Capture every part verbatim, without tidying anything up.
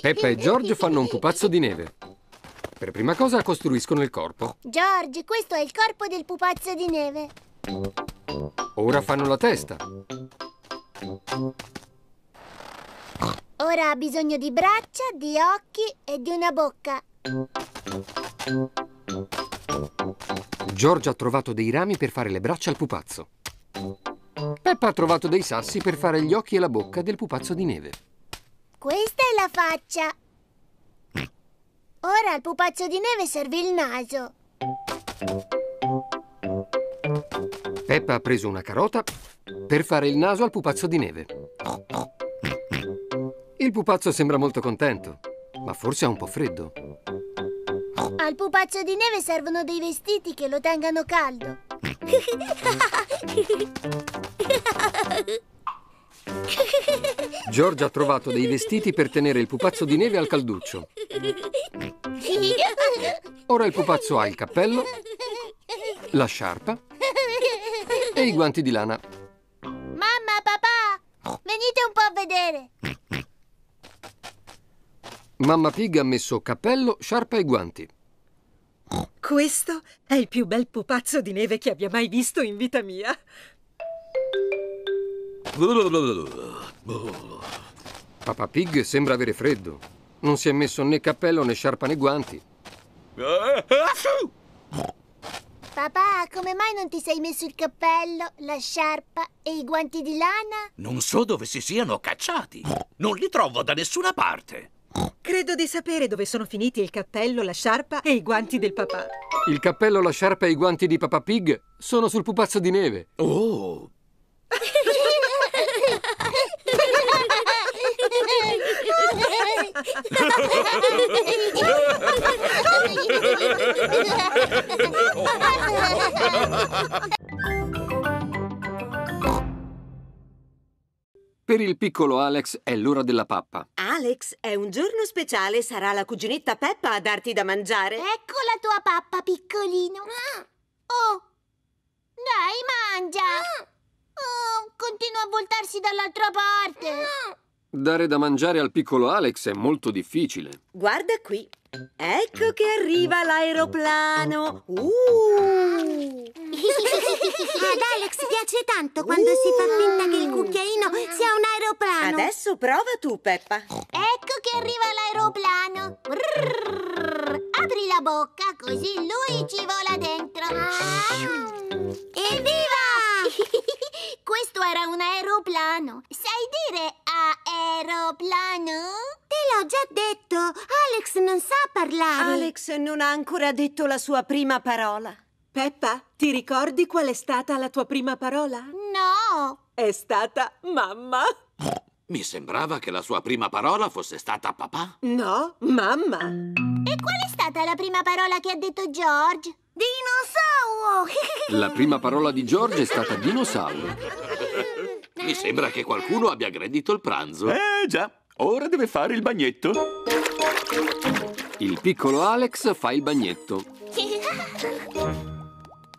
Peppa e Giorgio fanno un pupazzo di neve. Per prima cosa costruiscono il corpo. Giorgio, questo è il corpo del pupazzo di neve. Ora fanno la testa. Ora ha bisogno di braccia, di occhi e di una bocca. Giorgio ha trovato dei rami per fare le braccia al pupazzo. Peppa ha trovato dei sassi per fare gli occhi e la bocca del pupazzo di neve. Questa è la faccia. Ora al pupazzo di neve serve il naso. Peppa ha preso una carota per fare il naso al pupazzo di neve. Il pupazzo sembra molto contento, ma forse ha un po' freddo. Al pupazzo di neve servono dei vestiti che lo tengano caldo. Giorgio ha trovato dei vestiti per tenere il pupazzo di neve al calduccio. Ora il pupazzo ha il cappello, la sciarpa e i guanti di lana. Mamma, papà, venite un po' a vedere. Mamma Pig ha messo cappello, sciarpa e guanti. Questo è il più bel pupazzo di neve che abbia mai visto in vita mia. Papà Pig sembra avere freddo. Non si è messo né cappello, né sciarpa, né guanti. Papà, come mai non ti sei messo il cappello, la sciarpa e i guanti di lana? Non so dove si siano cacciati. Non li trovo da nessuna parte. Credo di sapere dove sono finiti il cappello, la sciarpa e i guanti del papà. Il cappello, la sciarpa e i guanti di Papà Pig sono sul pupazzo di neve. Oh! Per il piccolo Alex è l'ora della pappa. Alex, è un giorno speciale, sarà la cuginetta Peppa a darti da mangiare. Ecco la tua pappa, piccolino. Oh, dai, mangia. Oh, continua a voltarsi dall'altra parte. Dare da mangiare al piccolo Alex è molto difficile. Guarda qui. Ecco che arriva l'aeroplano. Uh. Ad Alex piace tanto quando uh. si fa finta che il cucchiaino sia un aeroplano. Adesso prova tu, Peppa. Ecco che arriva l'aeroplano. Apri la bocca così lui ci vola dentro. Ah. Evviva! Questo era un aeroplano. Sai dire aeroplano? Te l'ho già detto. Alex non sa parlare. Alex non ha ancora detto la sua prima parola. Peppa, ti ricordi qual è stata la tua prima parola? No. È stata mamma. Mi sembrava che la sua prima parola fosse stata papà. No, mamma. E qual è stata la prima parola che ha detto George? Dinosauro! La prima parola di George è stata dinosauro. Mi sembra che qualcuno abbia aggredito il pranzo. Eh già, ora deve fare il bagnetto. Il piccolo Alex fa il bagnetto.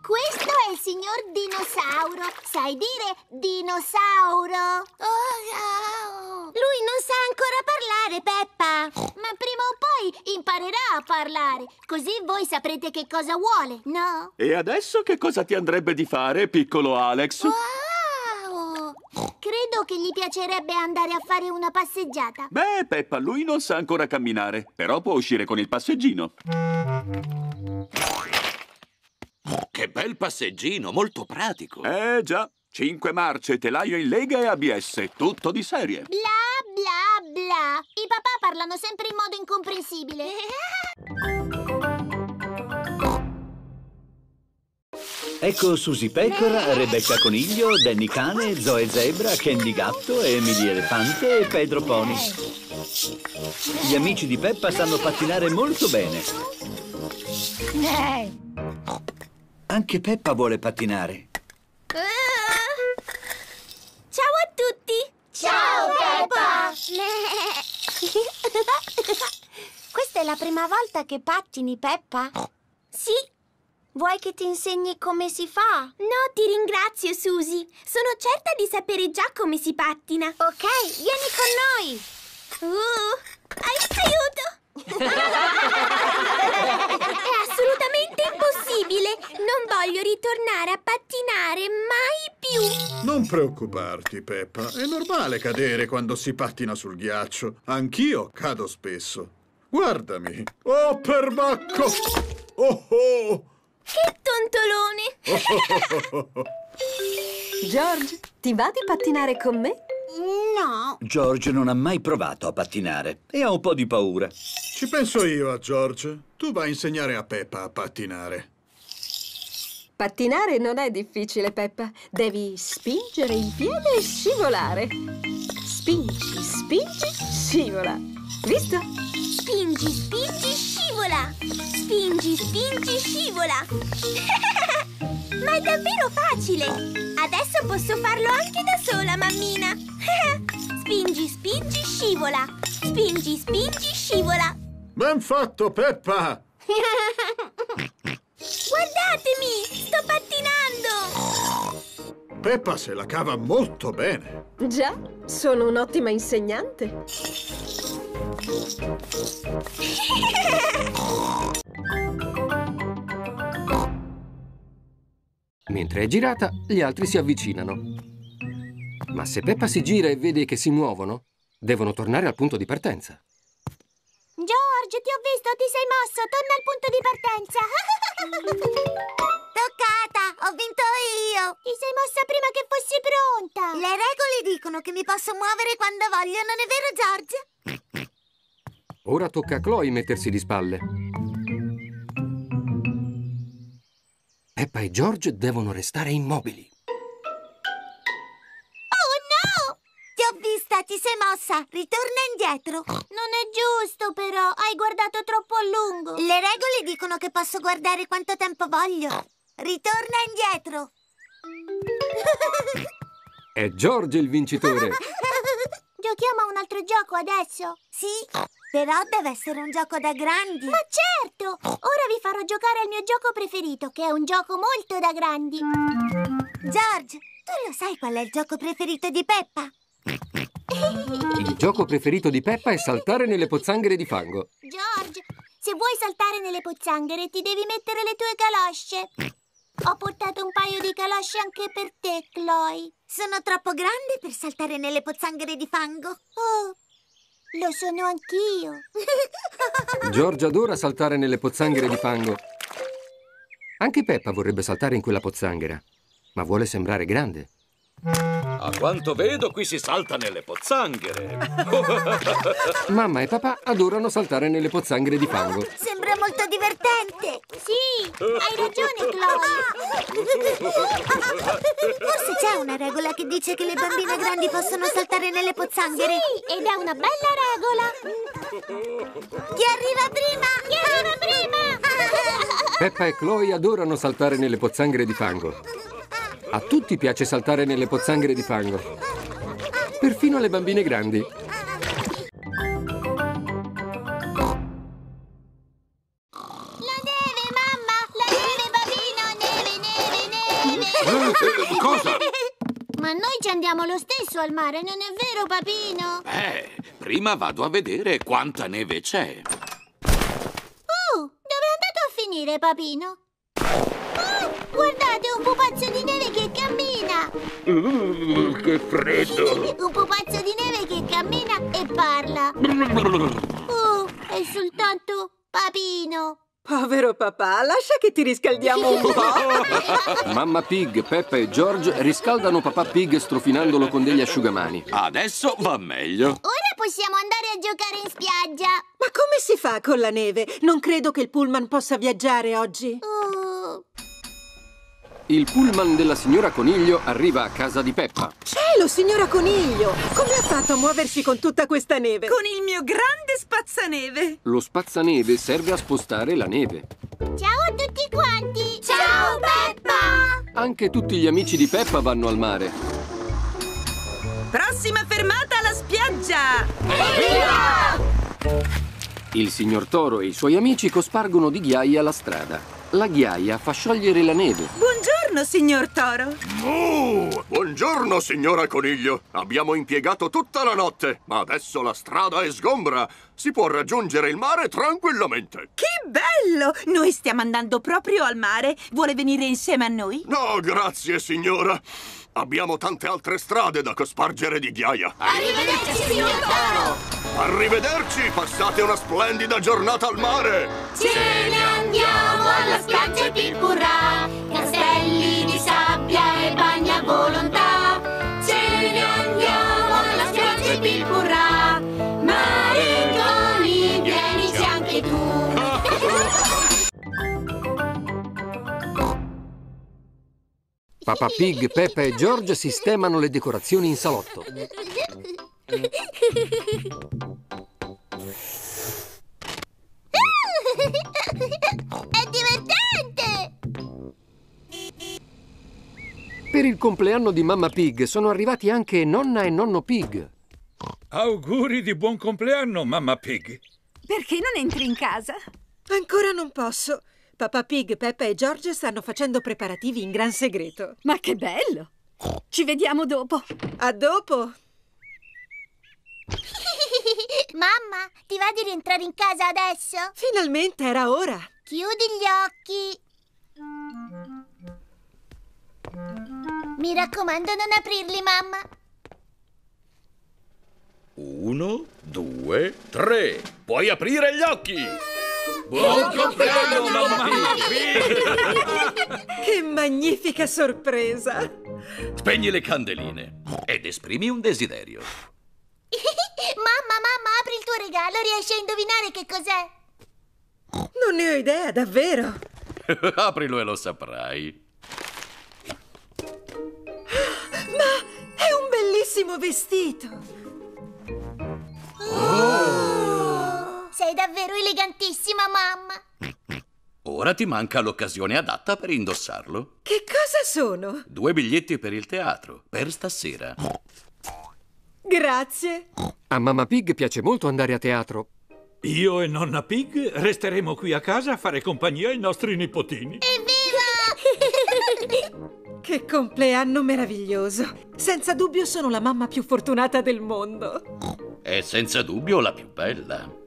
Questo è il signor dinosauro. Sai dire dinosauro? Oh, oh. Lui non sa ancora parlare, Peppa. Ma prima o poi imparerà a parlare. Così voi saprete che cosa vuole, no? E adesso che cosa ti andrebbe di fare, piccolo Alex? Wow! Credo che gli piacerebbe andare a fare una passeggiata. Beh, Peppa, lui non sa ancora camminare. Però può uscire con il passeggino. Che bel passeggino, molto pratico. Eh già, cinque marce, telaio in lega e A B S, tutto di serie. Bla bla bla. I papà parlano sempre in modo incomprensibile. Ecco Susy Pecora, Rebecca Coniglio, Danny Cane, Zoe Zebra, Candy Gatto, Emily Elefante e Pedro Pony. Gli amici di Peppa sanno pattinare molto bene. Anche Peppa vuole pattinare. Ciao a tutti! Ciao, Peppa! Questa è la prima volta che pattini, Peppa? Sì, Vuoi che ti insegni come si fa? No, ti ringrazio, Susy. Sono certa di sapere già come si pattina. Ok, vieni con noi. Uh, aiuto! È assolutamente impossibile. Non voglio ritornare a pattinare mai più. Non preoccuparti, Peppa. È normale cadere quando si pattina sul ghiaccio. Anch'io cado spesso. Guardami. Oh, perbacco! Oh, oh! Che tontolone! Oh, oh, oh, oh. George, ti va di pattinare con me? No. George non ha mai provato a pattinare e ha un po' di paura. Ci penso io a George. Tu vai a insegnare a Peppa a pattinare. Pattinare non è difficile, Peppa. Devi spingere il piede e scivolare. Spingi, spingi, scivola. Visto? Spingi, spingi, scivola. Spingi, spingi, scivola. Ma è davvero facile. Adesso posso farlo anche da sola, mammina. Spingi, spingi, scivola. Spingi, spingi, scivola. Ben fatto, Peppa. Guardatemi, sto pattinando. Peppa se la cava molto bene. Già, sono un'ottima insegnante. Mentre è girata, gli altri si avvicinano. Ma se Peppa si gira e vede che si muovono, devono tornare al punto di partenza. George, ti ho visto, ti sei mosso, torna al punto di partenza. Toccata, ho vinto io. Ti sei mossa prima che fossi pronta. Le regole dicono che mi posso muovere quando voglio, non è vero, George? Ora tocca a Chloe mettersi di spalle. Peppa e George devono restare immobili. Oh no! Ti ho vista, ti sei mossa. Ritorna indietro. Non è giusto però, hai guardato troppo a lungo. Le regole dicono che posso guardare quanto tempo voglio. Ritorna indietro. È George il vincitore. Giochiamo a un altro gioco adesso? Sì. Però deve essere un gioco da grandi. Ma certo! Ora vi farò giocare al mio gioco preferito, che è un gioco molto da grandi. George, tu lo sai qual è il gioco preferito di Peppa? Il gioco preferito di Peppa è saltare nelle pozzanghere di fango. George, se vuoi saltare nelle pozzanghere ti devi mettere le tue calosce. Ho portato un paio di calosce anche per te, Chloe. Sono troppo grandi per saltare nelle pozzanghere di fango. Oh! Lo sono anch'io. George adora saltare nelle pozzanghere di fango. Anche Peppa vorrebbe saltare in quella pozzanghera, ma vuole sembrare grande. A quanto vedo qui si salta nelle pozzanghere. Mamma e papà adorano saltare nelle pozzanghere di fango. Oh, sembra molto divertente. Sì, hai ragione, Chloe. Forse c'è una regola che dice che le bambine grandi possono saltare nelle pozzanghere. Sì, ed è una bella regola. Chi arriva prima? Chi arriva prima? Peppa e Chloe adorano saltare nelle pozzanghere di fango. A tutti piace saltare nelle pozzanghere di fango, perfino alle bambine grandi. La neve, mamma! La neve, bambino! Neve, neve, neve! Eh, eh, cosa? Ma noi ci andiamo lo stesso al mare, non è vero, papino? Eh, prima vado a vedere quanta neve c'è. Oh, uh, dove è andato a finire, papino? Guardate, un pupazzo di neve che cammina! Uh, che freddo! Un pupazzo di neve che cammina e parla. Uh, è soltanto papino. Povero papà, lascia che ti riscaldiamo un po'. Mamma Pig, Peppa e George riscaldano papà Pig strofinandolo con degli asciugamani. Adesso va meglio. Ora possiamo andare a giocare in spiaggia. Ma come si fa con la neve? Non credo che il pullman possa viaggiare oggi. Uh... Il pullman della signora Coniglio arriva a casa di Peppa. Cielo, signora Coniglio! Come ha fatto a muoversi con tutta questa neve? Con il mio grande spazzaneve! Lo spazzaneve serve a spostare la neve. Ciao a tutti quanti! Ciao, Peppa! Anche tutti gli amici di Peppa vanno al mare. Prossima fermata alla spiaggia! Evviva! Il signor Toro e i suoi amici cospargono di ghiaia la strada. la ghiaia fa sciogliere la neve. Buongiorno, signor Toro. Oh, buongiorno, signora Coniglio. Abbiamo impiegato tutta la notte, ma adesso la strada è sgombra. Si può raggiungere il mare tranquillamente. Che bello! Noi stiamo andando proprio al mare. Vuole venire insieme a noi? No, grazie, signora. Abbiamo tante altre strade da cospargere di ghiaia. Arrivederci, signor Toro! Arrivederci! Passate una splendida giornata al mare! Ce ne andiamo alla spiaggia e Pipurrà, castelli di sabbia e bagni a volontà. Ce ne andiamo alla spiaggia e Pipurrà, Mariconi, vienici anche tu! Papà Pig, Peppa e George sistemano le decorazioni in salotto. È divertente! Per il compleanno di Mamma Pig sono arrivati anche Nonna e Nonno Pig. Auguri di buon compleanno, Mamma Pig. Perché non entri in casa? Ancora non posso. Papà Pig, Peppa e George stanno facendo preparativi in gran segreto. Ma che bello! Ci vediamo dopo. A dopo! Mamma, ti va di rientrare in casa adesso? Finalmente, era ora. Chiudi gli occhi. Mi raccomando, non aprirli, mamma. Uno, due, tre. Puoi aprire gli occhi! Buon compleanno, Mamma Pig! Che magnifica sorpresa! Spegni le candeline ed esprimi un desiderio. Mamma, mamma, apri il tuo regalo, riesci a indovinare che cos'è? Non ne ho idea, davvero! Aprilo e lo saprai. Ma è un bellissimo vestito! Oh! Sei davvero elegantissima, mamma! Ora ti manca l'occasione adatta per indossarlo. Che cosa sono? Due biglietti per il teatro, per stasera. Grazie. A Mamma Pig piace molto andare a teatro. Io e Nonna Pig resteremo qui a casa a fare compagnia ai nostri nipotini. Evviva! Che compleanno meraviglioso! Senza dubbio sono la mamma più fortunata del mondo. È senza dubbio la più bella.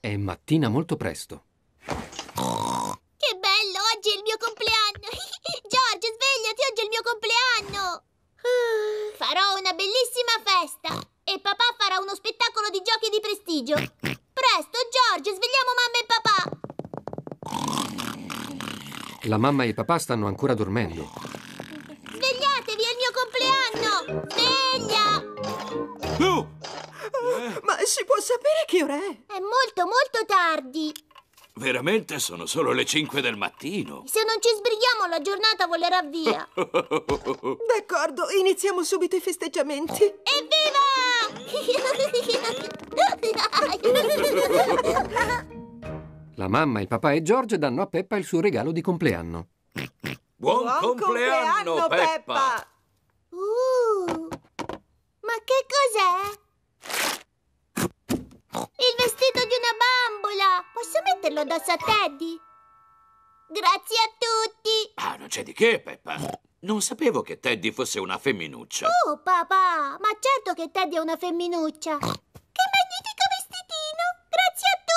È mattina molto presto. Che bello, oggi è il mio compleanno. Giorgio, svegliati, oggi è il mio compleanno. Farò una bellissima festa e papà farà uno spettacolo di giochi di prestigio. Presto, Giorgio, svegliamo mamma e papà. La mamma e il papà stanno ancora dormendo. Svegliatevi, è il mio compleanno! Sveglia! Oh! Oh, ma si può sapere che ora è? È molto, molto tardi. Veramente sono solo le cinque del mattino. Se non ci sbrighiamo, la giornata volerà via. D'accordo, iniziamo subito i festeggiamenti. Evviva! La mamma, il papà e Giorgio danno a Peppa il suo regalo di compleanno. Buon, Buon compleanno, compleanno, Peppa! Uh, ma che cos'è? Il vestito di una bambola! Posso metterlo addosso a Teddy? Grazie a tutti! Ah, non c'è di che, Peppa. Non sapevo che Teddy fosse una femminuccia. Oh, papà! Ma certo che Teddy è una femminuccia! Che magnifico vestitino! Grazie a tutti!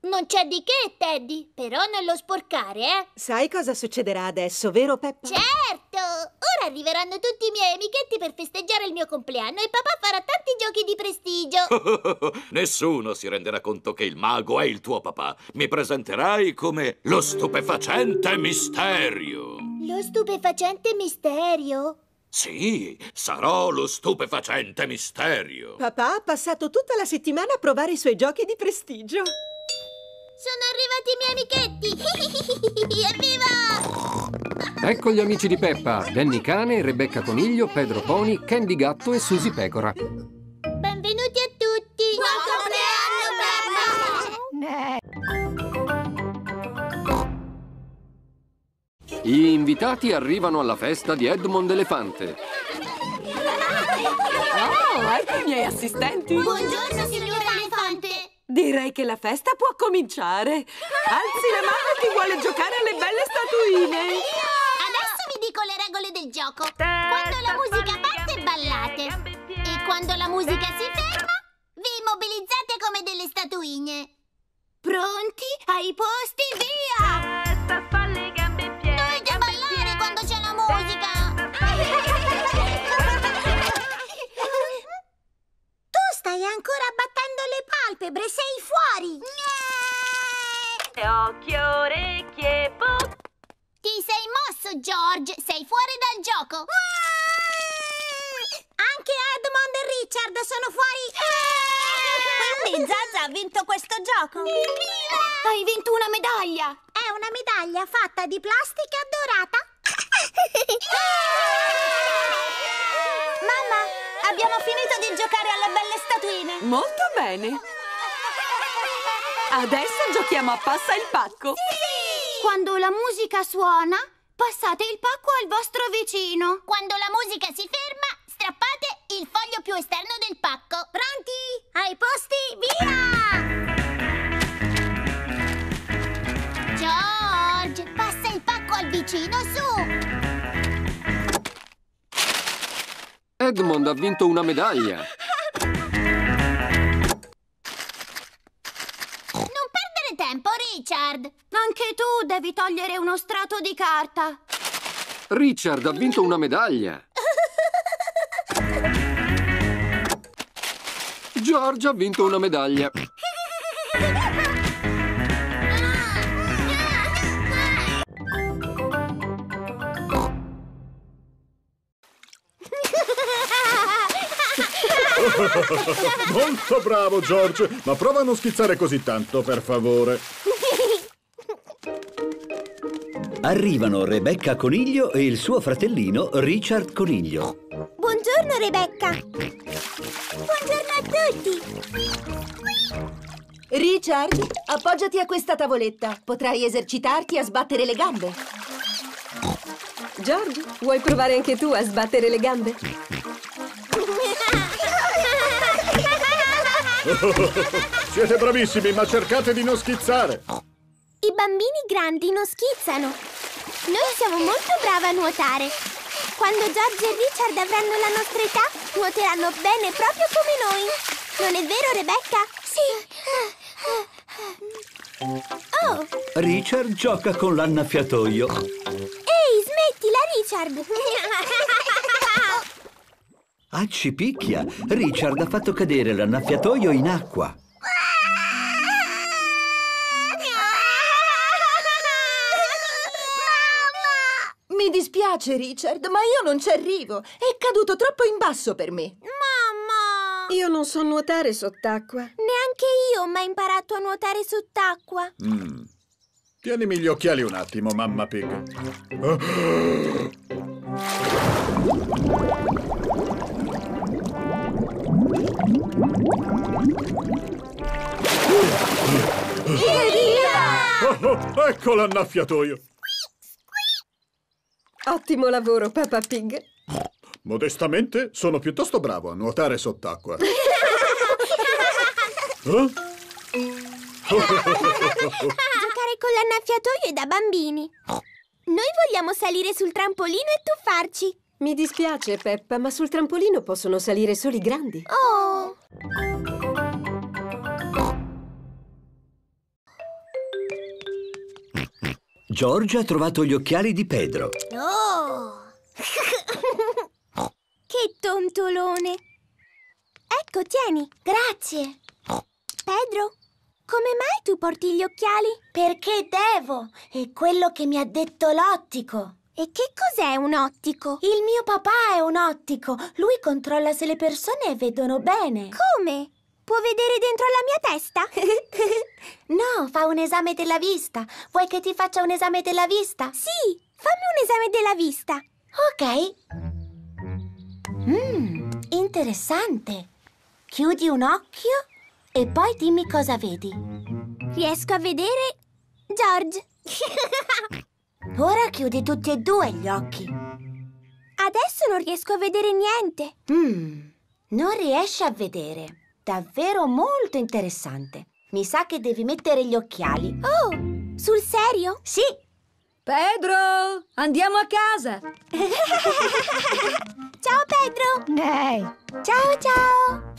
Non c'è di che, Teddy, però non lo sporcare, eh? Sai cosa succederà adesso, vero, Peppa? Certo! Ora arriveranno tutti i miei amichetti per festeggiare il mio compleanno e papà farà tanti giochi di prestigio. Oh, oh, oh. Nessuno si renderà conto che il mago è il tuo papà. Mi presenterai come lo stupefacente misterio. Lo stupefacente misterio? Sì, sarò lo stupefacente misterio. Papà ha passato tutta la settimana a provare i suoi giochi di prestigio. Sono arrivati i miei amichetti! Evviva! Ecco gli amici di Peppa, Danny Cane, Rebecca Coniglio, Pedro Pony, Candy Gatto e Susy Pecora. Benvenuti a tutti! Buon compleanno, Peppa! Gli invitati arrivano alla festa di Edmond Elefante. Oh, ecco i miei assistenti. Buongiorno, signora Elefante. Direi che la festa può cominciare. Alzi la mano chi vuole giocare alle belle statuine. Adesso vi dico le regole del gioco. Quando la musica parte, ballate. E quando la musica si ferma, vi immobilizzate come delle statuine. Pronti? Ai posti, via! Testa, spalle, gambe e piedi. Dovete ballare quando c'è la musica! Tu stai ancora abbattendo le palpebre, sei fuori! Occhio, orecchie, pop! Ti sei mosso, George! Sei fuori dal gioco! Anche Edmond e Richard sono fuori! Quindi Zaza ha vinto questo gioco! Evviva! Hai vinto una medaglia! È una medaglia fatta di plastica dorata! Mamma, abbiamo finito di giocare alle belle statuine! Molto bene! Adesso giochiamo a passa il pacco! Sì! Quando la musica suona, passate il pacco al vostro vicino! Quando la musica si ferma, strappate il foglio più esterno del pacco. Pronti? Ai posti, via! George, passa il pacco al vicino, su! Edmond ha vinto una medaglia. Non perdere tempo, Richard! Anche tu devi togliere uno strato di carta. Richard ha vinto una medaglia. Giorgio ha vinto una medaglia. Molto bravo, George, ma prova a non schizzare così tanto, per favore. Arrivano Rebecca Coniglio e il suo fratellino Richard Coniglio. Buongiorno, Rebecca. Buongiorno a tutti. Richard, appoggiati a questa tavoletta. Potrai esercitarti a sbattere le gambe. George, vuoi provare anche tu a sbattere le gambe? Siete bravissimi, ma cercate di non schizzare. I bambini grandi non schizzano. Noi siamo molto bravi a nuotare. Quando George e Richard avranno la nostra età, nuoteranno bene proprio come noi. Non è vero, Rebecca? Sì. Oh! Richard gioca con l'annaffiatoio. Ehi, smettila, Richard! Accipicchia! Richard ha fatto cadere l'annaffiatoio in acqua. Mi dispiace, Richard, ma io non ci arrivo. È caduto troppo in basso per me. Mamma! Io non so nuotare sott'acqua. Neanche io ho mai imparato a nuotare sott'acqua. Mm. Tienimi gli occhiali un attimo, mamma Pig. Oh, oh, ecco l'annaffiatoio. Ottimo lavoro, Papà Pig. Modestamente, sono piuttosto bravo a nuotare sott'acqua. Eh? Giocare con l'annaffiatoio è da bambini. Noi vogliamo salire sul trampolino e tuffarci. Mi dispiace, Peppa, ma sul trampolino possono salire solo i grandi. Oh! Giorgio ha trovato gli occhiali di Pedro. Oh! Che tontolone! Ecco, tieni. Grazie. Pedro, come mai tu porti gli occhiali? Perché devo. È quello che mi ha detto l'ottico. E che cos'è un ottico? Il mio papà è un ottico. Lui controlla se le persone vedono bene. Come? Può vedere dentro la mia testa? No, fa un esame della vista. Vuoi che ti faccia un esame della vista? Sì, fammi un esame della vista. Ok. Mmm, interessante. Chiudi un occhio e poi dimmi cosa vedi. Riesco a vedere George. Ora chiudi tutti e due gli occhi. Adesso non riesco a vedere niente. Mm, non riesci a vedere. Davvero molto interessante. Mi sa che devi mettere gli occhiali. Oh, sul serio? Sì. Pedro, andiamo a casa. Ciao Pedro. Ehi. Ciao, ciao.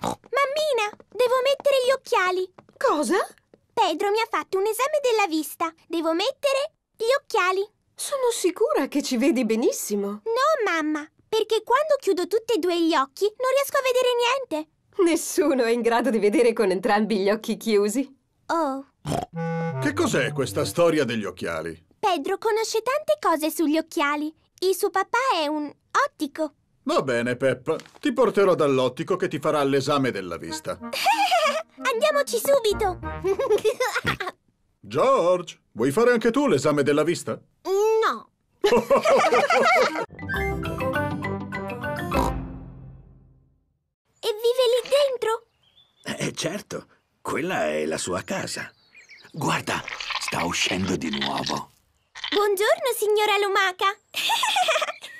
Mammina, devo mettere gli occhiali. Cosa? Pedro mi ha fatto un esame della vista. Devo mettere gli occhiali. Sono sicura che ci vedi benissimo. No, mamma, perché quando chiudo tutti e due gli occhi non riesco a vedere niente. Nessuno è in grado di vedere con entrambi gli occhi chiusi. Oh. Che cos'è questa storia degli occhiali? Pedro conosce tante cose sugli occhiali. Il suo papà è un ottico. Va bene, Peppa. Ti porterò dall'ottico che ti farà l'esame della vista. Andiamoci subito! George, vuoi fare anche tu l'esame della vista? No! E vive lì dentro? Eh, certo, quella è la sua casa. Guarda, sta uscendo di nuovo. Buongiorno, signora Lumaca!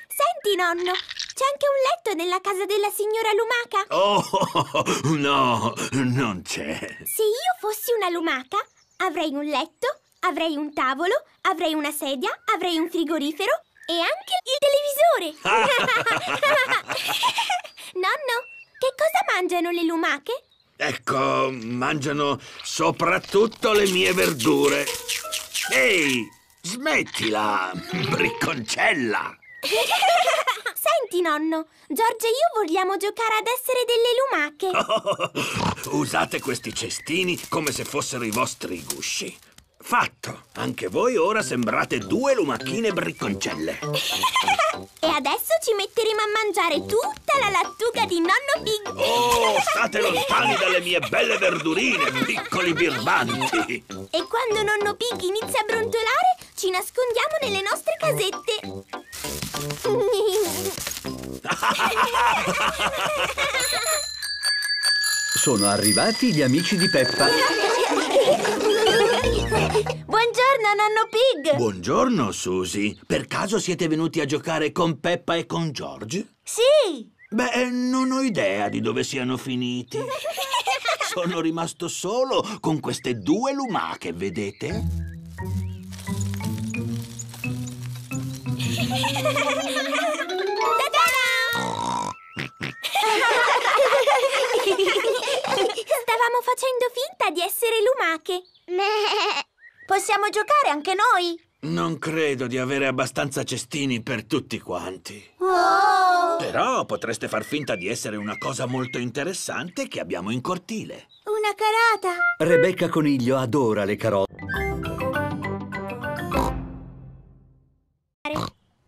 Senti, nonno, c'è anche un letto nella casa della signora Lumaca? Oh, no, non c'è. Se io fossi una lumaca, avrei un letto, avrei un tavolo, avrei una sedia, avrei un frigorifero e anche il televisore. Nonno, che cosa mangiano le lumache? Ecco, mangiano soprattutto le mie verdure. Ehi, smettila, bricconcella! Senti, nonno, Giorgio e io vogliamo giocare ad essere delle lumache. Oh, usate questi cestini come se fossero i vostri gusci. Fatto! Anche voi ora sembrate due lumachine bricconcelle. E adesso ci metteremo a mangiare tutta la lattuga di nonno Pig. Oh, state lontani dalle mie belle verdurine, piccoli birbanti. E quando nonno Pig inizia a brontolare, ci nascondiamo nelle nostre casette. Sono arrivati gli amici di Peppa. Buongiorno, nonno Pig. Buongiorno, Susy. Per caso siete venuti a giocare con Peppa e con George? Sì. Beh, non ho idea di dove siano finiti. Sono rimasto solo con queste due lumache, vedete? Stavamo facendo finta di essere lumache. Possiamo giocare anche noi? Non credo di avere abbastanza cestini per tutti quanti. Oh. Però potreste far finta di essere una cosa molto interessante che abbiamo in cortile. Una carota. Rebecca Coniglio adora le carote.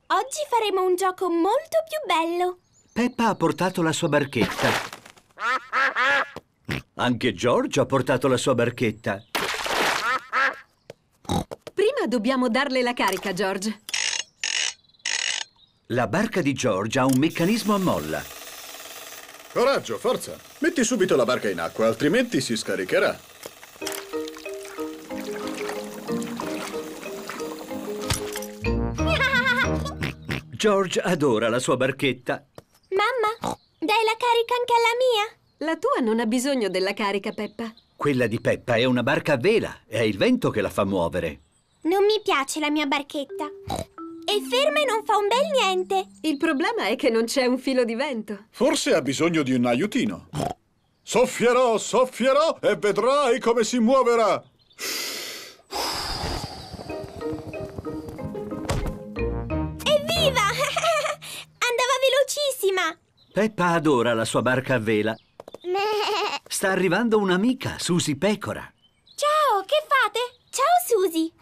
Oggi faremo un gioco molto più bello. Peppa ha portato la sua barchetta. Anche George ha portato la sua barchetta. Prima dobbiamo darle la carica, George. La barca di George ha un meccanismo a molla. Coraggio, forza! Metti subito la barca in acqua, altrimenti si scaricherà. George adora la sua barchetta. Mamma, dai la carica anche alla mia? La tua non ha bisogno della carica, Peppa. Quella di Peppa è una barca a vela. È il vento che la fa muovere. Non mi piace la mia barchetta. È ferma e non fa un bel niente. Il problema è che non c'è un filo di vento. Forse ha bisogno di un aiutino. Soffierò, soffierò e vedrai come si muoverà. Evviva! Andava velocissima. Peppa adora la sua barca a vela. Sta arrivando un'amica, Susy Pecora. Ciao, che fate? Ciao, Susy.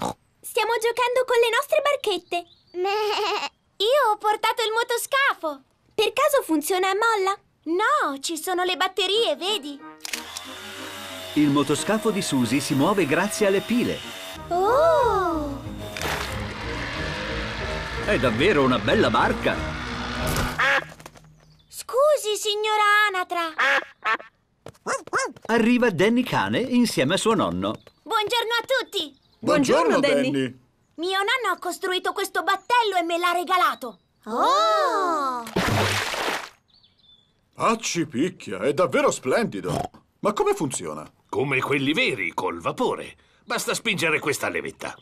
Stiamo giocando con le nostre barchette. Io ho portato il motoscafo. Per caso funziona a molla? No, ci sono le batterie, vedi? Il motoscafo di Susy si muove grazie alle pile. Oh! È davvero una bella barca. Scusi, signora Anatra. Arriva Danny Cane insieme a suo nonno. Buongiorno a tutti! Buongiorno, Buongiorno Danny. Danny. Mio nonno ha costruito questo battello e me l'ha regalato. Oh! Accipicchia, è davvero splendido. Ma come funziona? Come quelli veri, col vapore. Basta spingere questa levetta.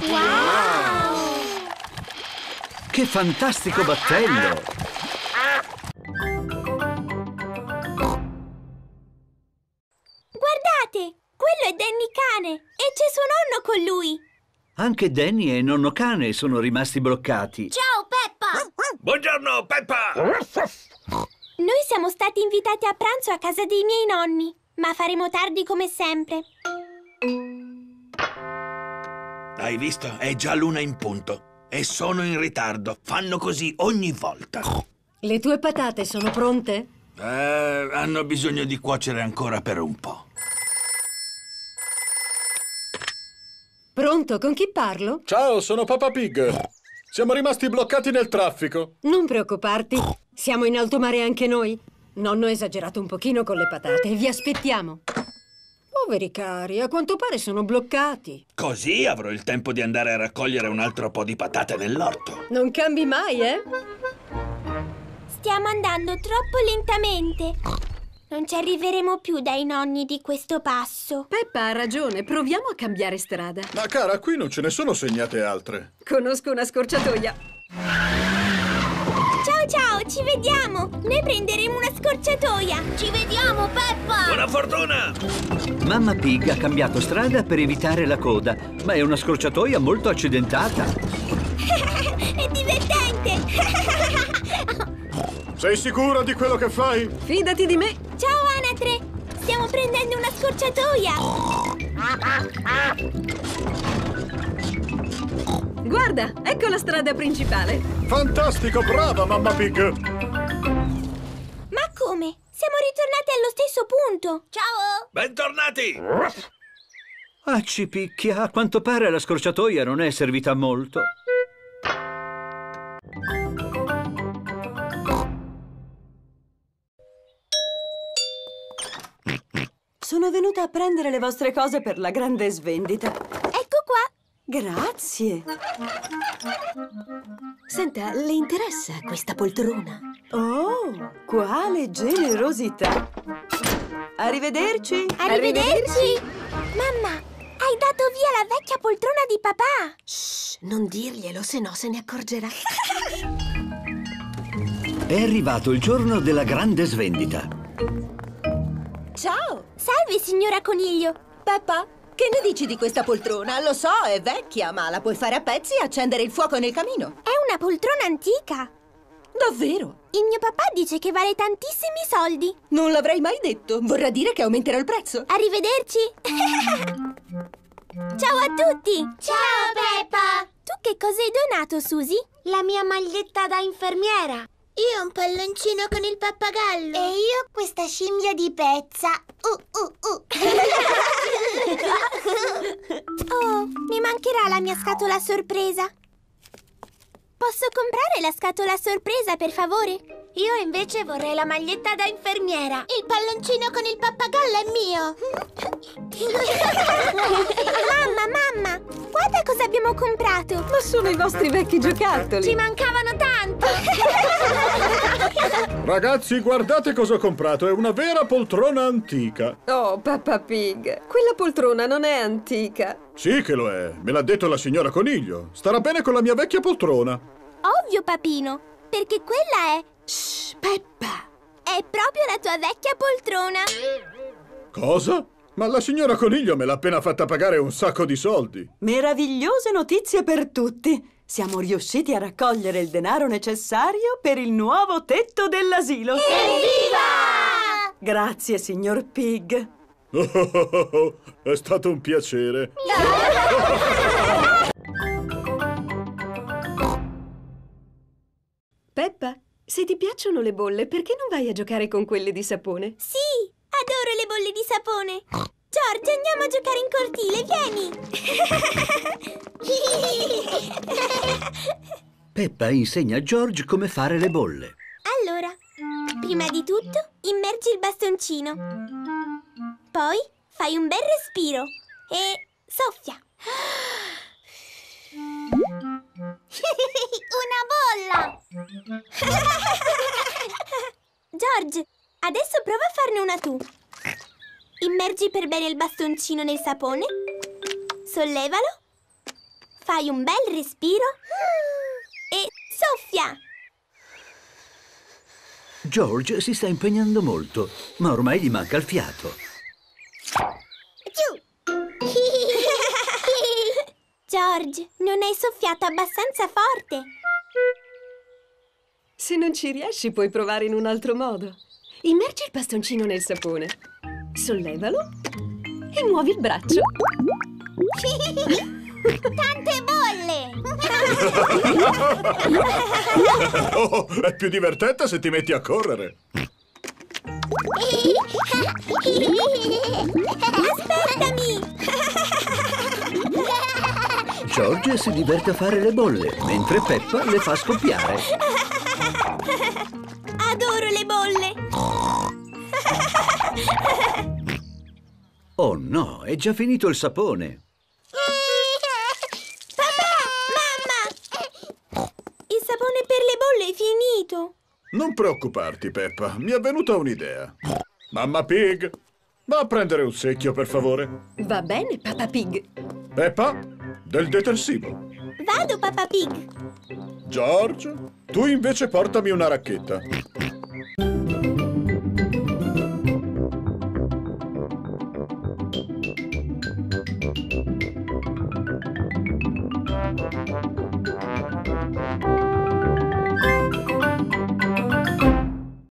Wow! Che fantastico battello! Guardate! Quello è Danny Cane e c'è suo nonno con lui. Anche Danny e nonno Cane sono rimasti bloccati. Ciao Peppa! Buongiorno Peppa! Noi siamo stati invitati a pranzo a casa dei miei nonni, ma faremo tardi come sempre. Hai visto? È già l'una in punto e sono in ritardo. Fanno così ogni volta. Le tue patate sono pronte? Eh, hanno bisogno di cuocere ancora per un po'. Pronto, con chi parlo? Ciao, sono Papà Pig. Siamo rimasti bloccati nel traffico. Non preoccuparti, siamo in alto mare anche noi. Nonno ha esagerato un pochino con le patate e vi aspettiamo. Poveri cari, a quanto pare sono bloccati. Così avrò il tempo di andare a raccogliere un altro po' di patate nell'orto. Non cambi mai, eh? Stiamo andando troppo lentamente. Non ci arriveremo più dai nonni di questo passo. Peppa ha ragione, proviamo a cambiare strada. Ma cara, qui non ce ne sono segnate altre. Conosco una scorciatoia. Ciao ciao, ci vediamo. Noi prenderemo una scorciatoia. Ci vediamo Peppa. Buona fortuna. Mamma Pig ha cambiato strada per evitare la coda, ma è una scorciatoia molto accidentata. È divertente. Sei sicura di quello che fai? Fidati di me! Ciao, Anatre! Stiamo prendendo una scorciatoia! Guarda, ecco la strada principale! Fantastico, brava, Mamma Pig! Ma come? Siamo ritornati allo stesso punto! Ciao! Bentornati! Accipicchia, a quanto pare la scorciatoia non è servita a molto. Sono venuta a prendere le vostre cose per la grande svendita. Ecco qua. Grazie. Senta, le interessa questa poltrona? Oh, quale generosità. Arrivederci. Arrivederci. Arrivederci. Mamma, hai dato via la vecchia poltrona di papà. Shh, non dirglielo, se no se ne accorgerà. È arrivato il giorno della grande svendita. Ciao! Salve, signora Coniglio! Peppa, che ne dici di questa poltrona? Lo so, è vecchia, ma la puoi fare a pezzi e accendere il fuoco nel camino. È una poltrona antica! Davvero? Il mio papà dice che vale tantissimi soldi. Non l'avrei mai detto. Vorrà dire che aumenterà il prezzo. Arrivederci! Ciao a tutti! Ciao, Peppa! Tu che cosa hai donato, Susy? La mia maglietta da infermiera. Io un palloncino con il pappagallo. E io questa scimmia di pezza. Uh, uh, uh. Oh, mi mancherà la mia scatola sorpresa. Posso comprare la scatola sorpresa, per favore? Io invece vorrei la maglietta da infermiera. Il palloncino con il pappagallo è mio. Mamma, mamma, guarda cosa abbiamo comprato. Ma sono i vostri vecchi giocattoli. Ci mancavano tanto. Ragazzi, guardate cosa ho comprato. È una vera poltrona antica. Oh, Papà Pig, quella poltrona non è antica. Sì che lo è, me l'ha detto la signora Coniglio. Starà bene con la mia vecchia poltrona. Ovvio, papino, perché quella è... Shh, Peppa! È proprio la tua vecchia poltrona! Cosa? Ma la signora Coniglio me l'ha appena fatta pagare un sacco di soldi! Meravigliose notizie per tutti! Siamo riusciti a raccogliere il denaro necessario per il nuovo tetto dell'asilo! Evviva! Grazie, signor Pig! Oh, oh, oh, oh. È stato un piacere! Peppa! Se ti piacciono le bolle, perché non vai a giocare con quelle di sapone? Sì, adoro le bolle di sapone. Giorgio, andiamo a giocare in cortile, vieni. Peppa insegna a George come fare le bolle. Allora, prima di tutto, immergi il bastoncino. Poi fai un bel respiro. e soffia. Una bolla! George, adesso prova a farne una tu. Immergi per bene il bastoncino nel sapone, sollevalo, fai un bel respiro e soffia. George si sta impegnando molto, ma ormai gli manca il fiato. George, non hai soffiato abbastanza forte. Se non ci riesci, puoi provare in un altro modo. Immergi il bastoncino nel sapone, sollevalo e muovi il braccio. Tante bolle! Oh, è più divertente se ti metti a correre. Aspettami! George si diverte a fare le bolle, mentre Peppa le fa scoppiare. Adoro le bolle! Oh no, è già finito il sapone. Finito. Non preoccuparti, Peppa, mi è venuta un'idea. Mamma Pig, va a prendere un secchio, per favore. Va bene, Papà Pig. Peppa, del detersivo. Vado, Papà Pig. George, tu invece portami una racchetta.